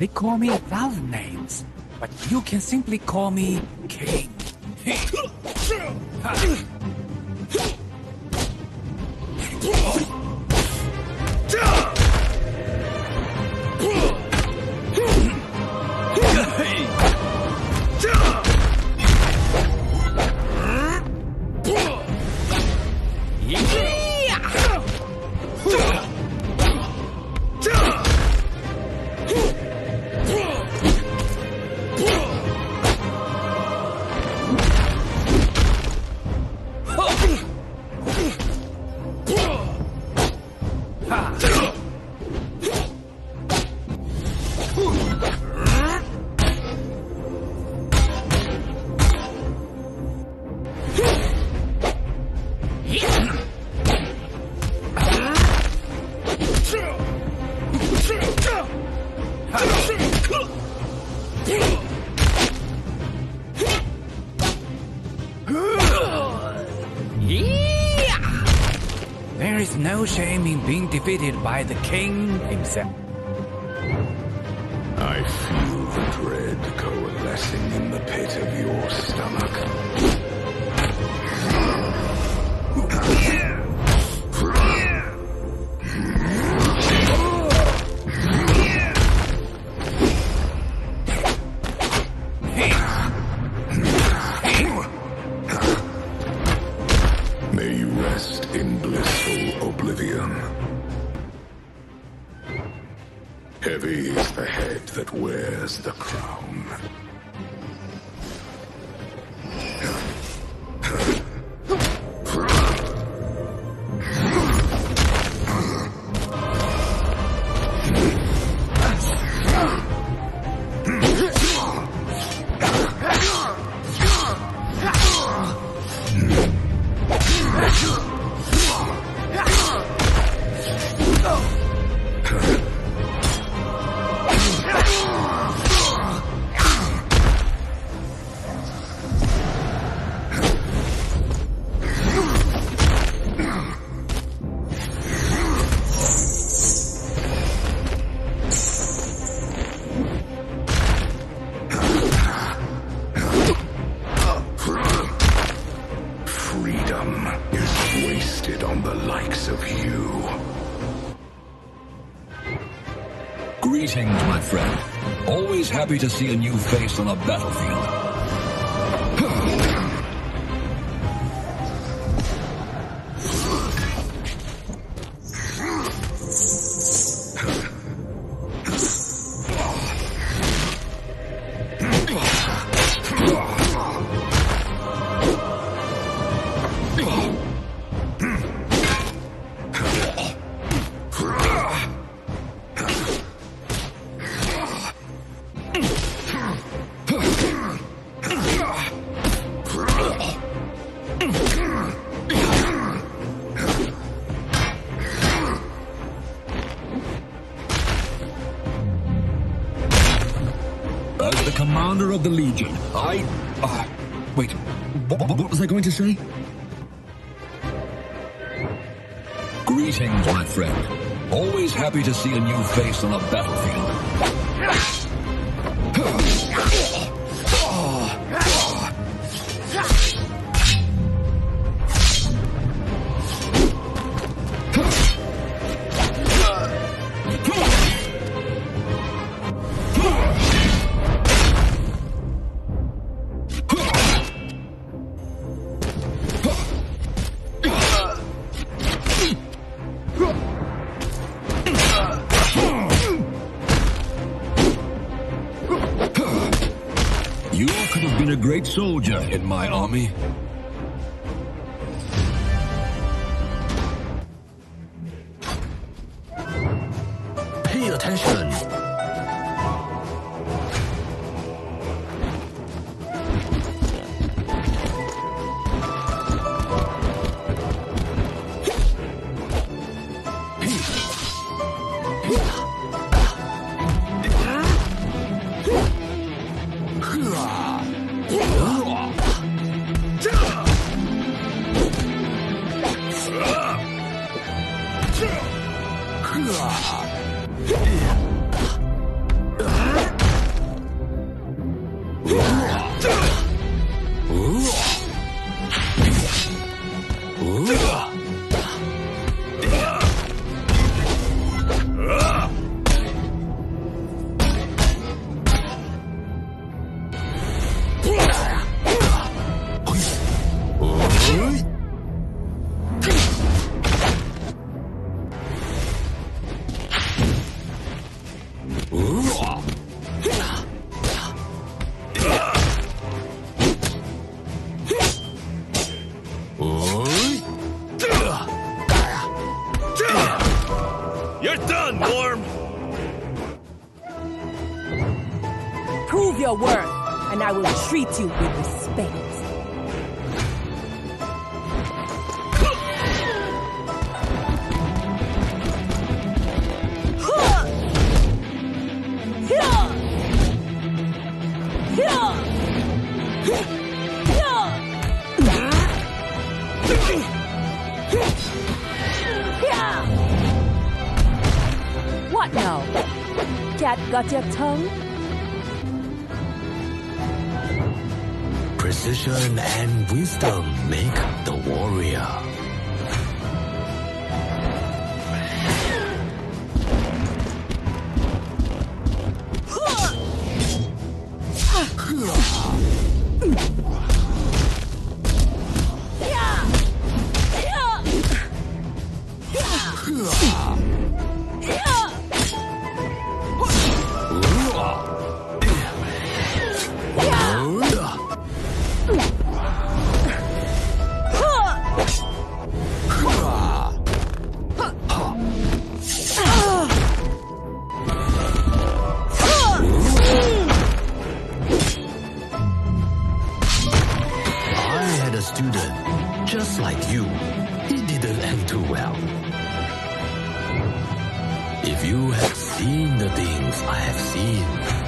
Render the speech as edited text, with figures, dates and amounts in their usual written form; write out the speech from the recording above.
They call me love names, but you can simply call me King. There is no shame in being defeated by the king himself. I feel the dread coalescing in the pit of your stomach. Heavy is the head that wears the crown. Greetings, my friend. Always happy to see a new face on a battlefield. As the commander of the Legion, wait, what was I going to say? Greetings, my friend. Always happy to see a new face on a battlefield. You could have been a great soldier in my army. Pay attention. warm. Prove your worth, and I will treat you with respect. What now? Cat got your tongue? Precision and wisdom make the warrior. Just like you, it didn't end too well. If you had seen the things I have seen...